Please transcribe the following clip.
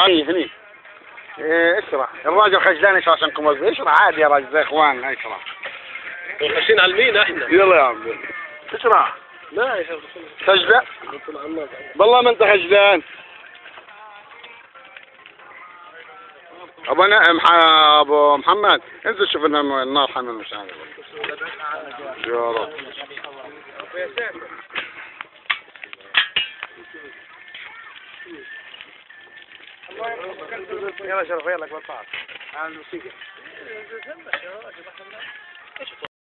هني هني اشرح الراجل خجلان يشرح عشان قمص اشرح عادي يا راجل زي اخواننا اشرح ماشيين على المين احنا يلا يا عم اشرح لا يا شيخ سجدة والله ما انت خجلان ابو ابو محمد انزل شوف لنا النار حامل مش عارف يا رب يلا شرف يلا قبل طاعت على الموسيقى